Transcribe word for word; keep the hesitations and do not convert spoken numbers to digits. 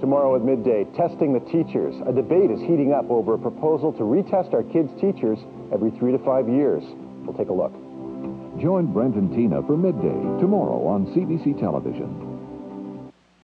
Tomorrow at midday, testing the teachers. A debate is heating up over a proposal to retest our kids' teachers every three to five years. We'll take a look. Join Brent and Tina for Midday tomorrow on C B C Television.